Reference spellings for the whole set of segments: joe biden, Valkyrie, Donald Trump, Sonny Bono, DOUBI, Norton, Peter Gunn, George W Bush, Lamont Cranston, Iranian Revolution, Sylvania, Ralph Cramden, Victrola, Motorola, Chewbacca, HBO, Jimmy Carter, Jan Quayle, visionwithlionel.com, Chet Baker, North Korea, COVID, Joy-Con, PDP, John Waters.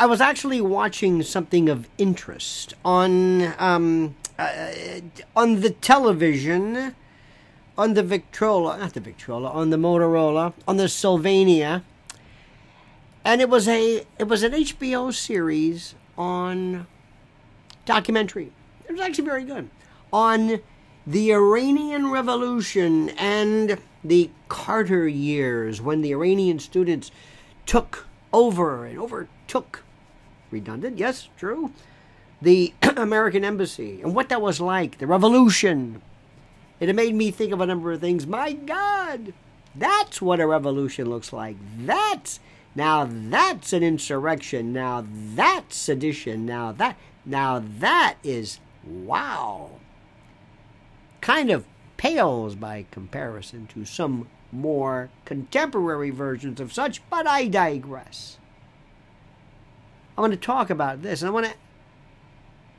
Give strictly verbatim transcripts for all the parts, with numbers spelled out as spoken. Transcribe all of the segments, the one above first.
I was actually watching something of interest on um, uh, on the television, on the Victrola, not the Victrola, on the Motorola, on the Sylvania, and it was a it was an H B O series on documentary. It was actually very good on the Iranian Revolution and the Carter years, when the Iranian students took over and overtook, redundant, yes, true, the American embassy, and what that was like, the revolution. And it made me think of a number of things. My God, that's what a revolution looks like. That's, now that's an insurrection. Now that's sedition. Now that, now that is, wow. Kind of pales by comparison to some more contemporary versions of such, but I digress. I want to talk about this, and I want to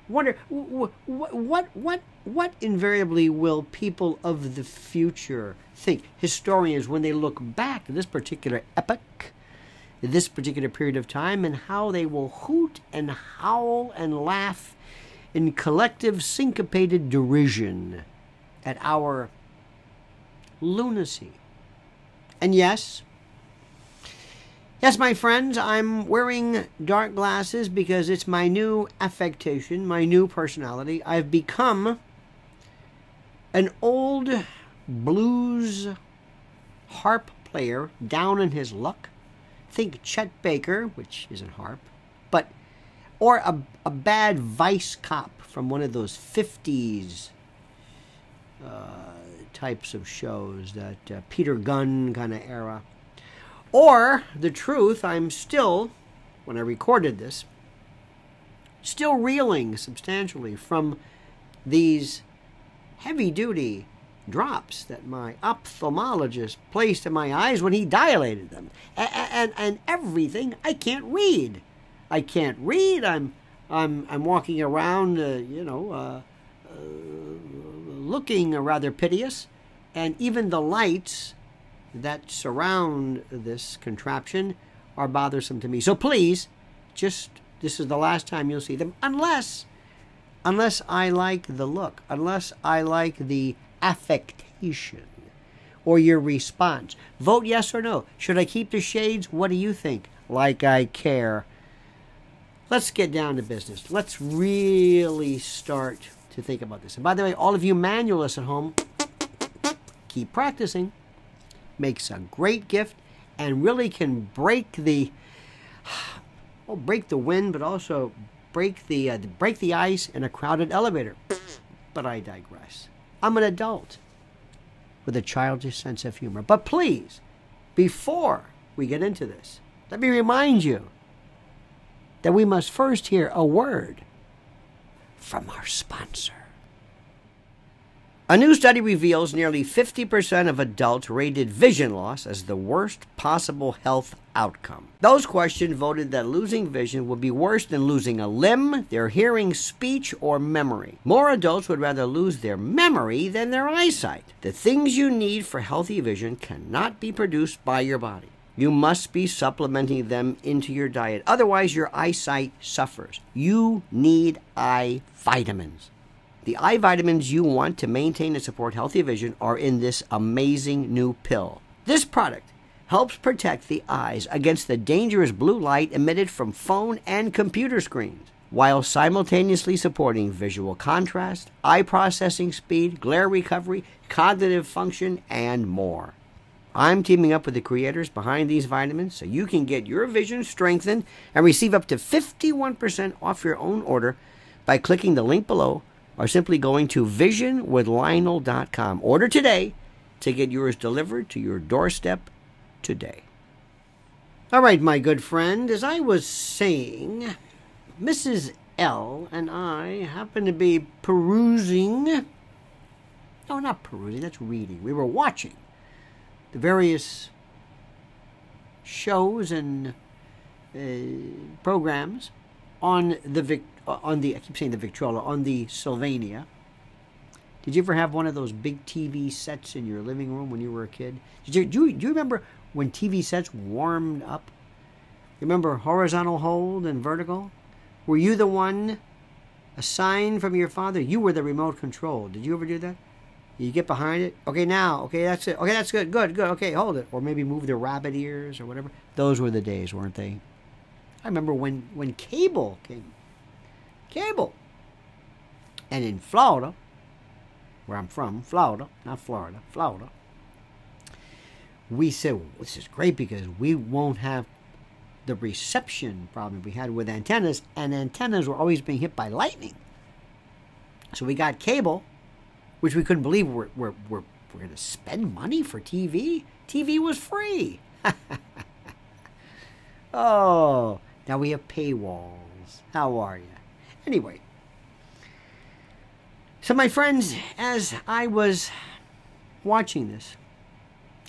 wonder what what what what invariably will people of the future think, historians, when they look back at this particular epoch, this particular period of time, and how they will hoot and howl and laugh in collective syncopated derision at our lunacy. And yes, yes, my friends, I'm wearing dark glasses because it's my new affectation, my new personality. I've become an old blues harp player down in his luck. Think Chet Baker, which isn't harp, but, or a, a bad vice cop from one of those fifties uh, types of shows, that uh, Peter Gunn kind of era. Or, the truth, I'm still, when I recorded this, still reeling substantially from these heavy-duty drops that my ophthalmologist placed in my eyes when he dilated them. And, and, and everything, I can't read. I can't read. I'm, I'm, I'm walking around, uh, you know, uh, uh, looking rather piteous. And even the lights that surround this contraption are bothersome to me. So please, just, this is the last time you'll see them, unless, unless I like the look, unless I like the affectation or your response. Vote yes or no. Should I keep the shades? What do you think? Like I care. Let's get down to business. Let's really start to think about this. And by the way, all of you manualists at home, keep practicing. Makes a great gift and really can break the well, break the wind, but also break the uh, break the ice in a crowded elevator. But I digress. I'm an adult with a childish sense of humor. But please, before we get into this, let me remind you that we must first hear a word from our sponsor. A new study reveals nearly fifty percent of adults rated vision loss as the worst possible health outcome. Those questioned voted that losing vision would be worse than losing a limb, their hearing, speech, or memory. More adults would rather lose their memory than their eyesight. The things you need for healthy vision cannot be produced by your body. You must be supplementing them into your diet. Otherwise, your eyesight suffers. You need eye vitamins. The eye vitamins you want to maintain and support healthy vision are in this amazing new pill. This product helps protect the eyes against the dangerous blue light emitted from phone and computer screens, while simultaneously supporting visual contrast, eye processing speed, glare recovery, cognitive function, and more. I'm teaming up with the creators behind these vitamins so you can get your vision strengthened and receive up to fifty-one percent off your own order by clicking the link below, or simply going to vision with lionel dot com. Order today to get yours delivered to your doorstep today. All right, my good friend, as I was saying, Missus L and I happened to be perusing, no, not perusing, that's reading. We were watching the various shows and uh, programs on the Vic on the, I keep saying the Victrola, on the Sylvania. Did you ever have one of those big T V sets in your living room when you were a kid? Did you, do, you, do you remember when T V sets warmed up? Remember horizontal hold and vertical? Were you the one assigned from your father? You were the remote control. Did you ever do that? You get behind it. Okay, now. Okay, that's it. Okay, that's good. Good, good. Okay, hold it. Or maybe move the rabbit ears or whatever. Those were the days, weren't they? I remember when, when cable came. Cable. And in Florida, where I'm from, Florida, not Florida, Florida, we said, well, this is great because we won't have the reception problem we had with antennas, and antennas were always being hit by lightning. So we got cable, which we couldn't believe. We're, we're, we're, we're going to spend money for T V? T V was free. Oh, now we have paywalls. How are you? Anyway. So my friends, as I was watching this,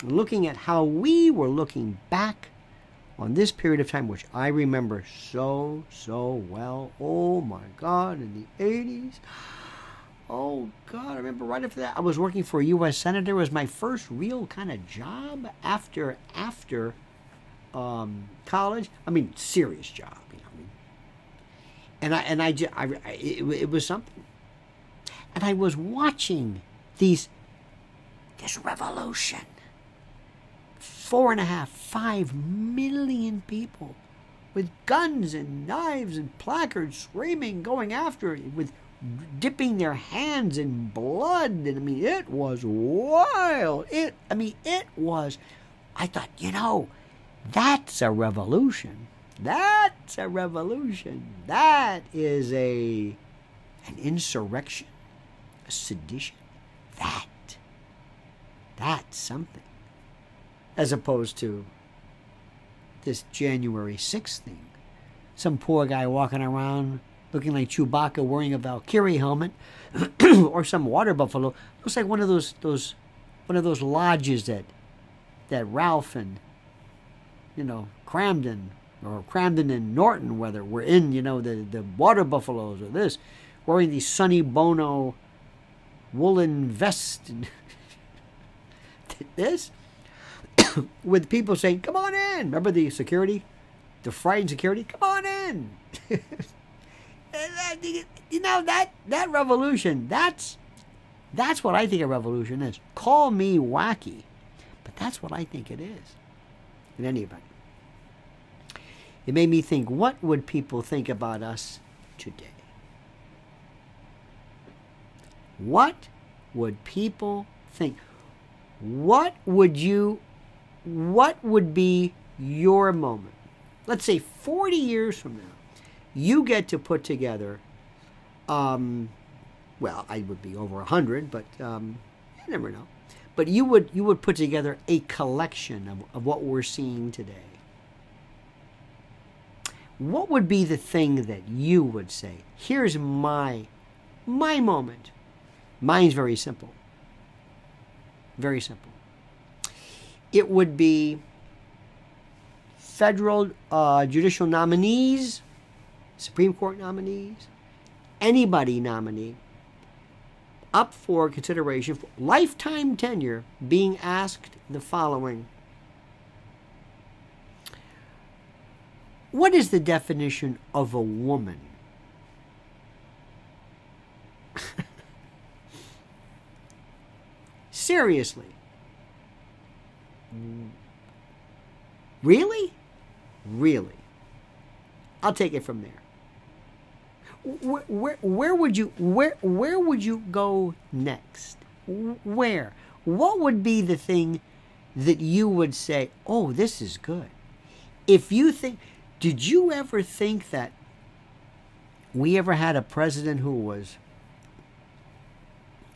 looking at how we were looking back on this period of time, which I remember so, so well. Oh, my God, in the eighties. Oh, God, I remember right after that, I was working for a U S senator. It was my first real kind of job after after um, college. I mean, serious job. You know what I mean? And I, and I, just, I, I it, it was something. And I was watching these, this revolution. Four and a half, five million people with guns and knives and placards screaming, going after it, with dipping their hands in blood. And I mean, it was wild. It, I mean, it was, I thought, you know, that's a revolution. That's a revolution. That is a, an insurrection, a sedition. That, that's something. As opposed to this January sixth thing. Some poor guy walking around looking like Chewbacca wearing a Valkyrie helmet or some water buffalo. Looks like one of those those one of those lodges that that Ralph and you know Cramden or Cramden and Norton whether were in, you know, the, the water buffaloes or this, wearing these Sonny Bono woolen vests and this. With people saying, come on in. Remember the security? The frightened security? Come on in. You know, that, that revolution, that's, that's what I think a revolution is. Call me wacky, but that's what I think it is. In any event, it made me think, what would people think about us today? What would people think? What would you... What would be your moment? Let's say forty years from now, you get to put together, um, well, I would be over a hundred, but um, you never know. But you would, you would put together a collection of, of what we're seeing today. What would be the thing that you would say, here's my, my moment? Mine's very simple. Very simple. It would be federal uh, judicial nominees, Supreme Court nominees, anybody nominee up for consideration for lifetime tenure being asked the following. What is the definition of a woman? Seriously. Really? Really. I'll take it from there. Where, where, where would you where where would you go next? Where? What would be the thing that you would say, "Oh, this is good." If you think, did you ever think that we ever had a president who was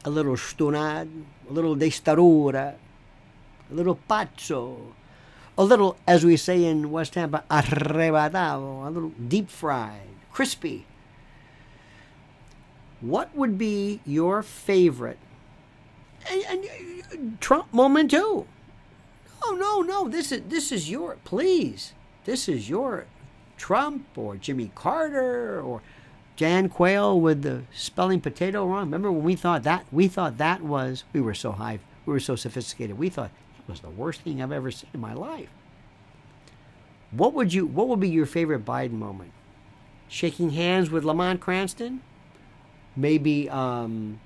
a little stunad, a little de starura, a little pazzo, a little, as we say in West Tampa, arrebatado, a little deep-fried, crispy? What would be your favorite? And, and Trump moment, too. Oh, no, no, this is, this is your, please. This is your Trump or Jimmy Carter or Jan Quayle with the spelling potato wrong. Remember when we thought that, we thought that was, we were so high, we were so sophisticated, we thought, was the worst thing I've ever seen in my life. What would you? What would be your favorite Biden moment? Shaking hands with Lamont Cranston? Maybe um,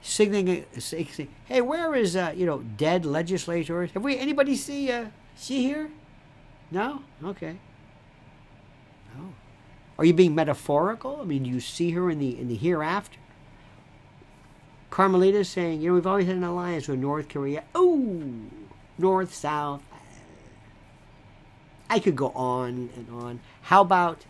signaling. Hey, where is uh, you know dead legislators? Have we anybody see uh, see here? No. Okay. No. Are you being metaphorical? I mean, do you see her in the in the hereafter? Carmelita is saying, you know, we've always had an alliance with North Korea. Ooh, North, South. I could go on and on. How about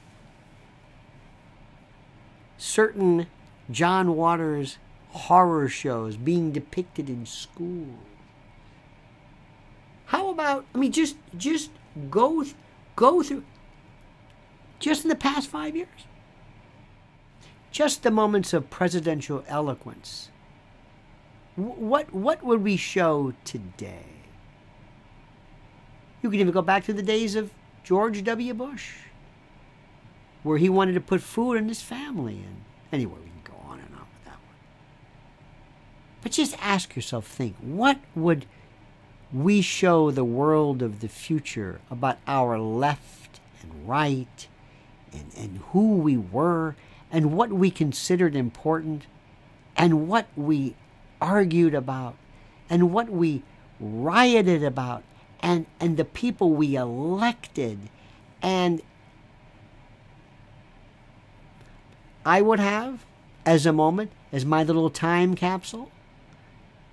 certain John Waters horror shows being depicted in school? How about, I mean, just just go go through, just in the past five years, just the moments of presidential eloquence. What, what would we show today? You can even go back to the days of George W Bush, where he wanted to put food in his family. And anyway, we can go on and on with that one. But just ask yourself, think, what would we show the world of the future about our left and right and, and who we were and what we considered important and what we argued about and what we rioted about and and the people we elected? And I would have as a moment, as my little time capsule,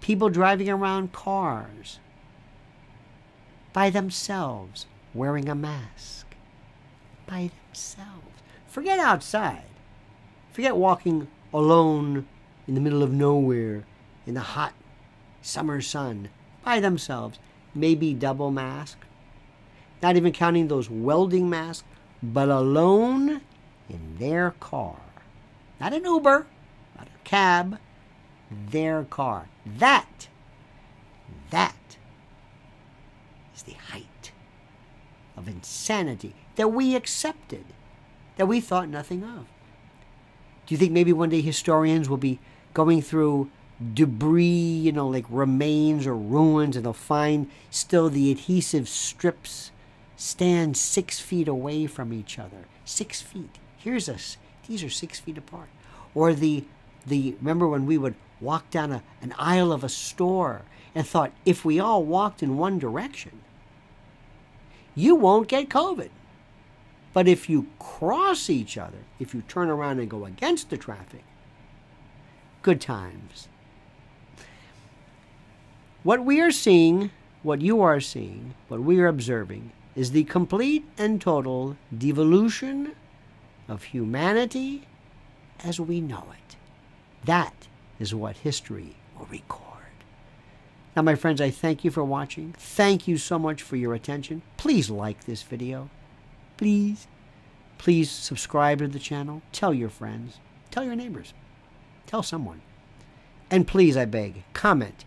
people driving around cars by themselves, wearing a mask by themselves. Forget outside, forget walking alone in the middle of nowhere in the hot summer sun, by themselves. Maybe double mask, not even counting those welding masks, but alone in their car. Not an Uber, not a cab, their car. That, that is the height of insanity that we accepted, that we thought nothing of. Do you think maybe one day historians will be going through debris, you know, like remains or ruins, and they'll find still the adhesive strips stand six feet away from each other? Six feet. Here's us. These are six feet apart. Or the, the remember when we would walk down a, an aisle of a store and thought, if we all walked in one direction, you won't get COVID. But if you cross each other, if you turn around and go against the traffic, good times. What we are seeing, what you are seeing, what we are observing is the complete and total devolution of humanity as we know it. That is what history will record. Now, my friends, I thank you for watching. Thank you so much for your attention. Please like this video. Please, please subscribe to the channel. Tell your friends. Tell your neighbors. Tell someone. And please, I beg, comment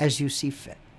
as you see fit.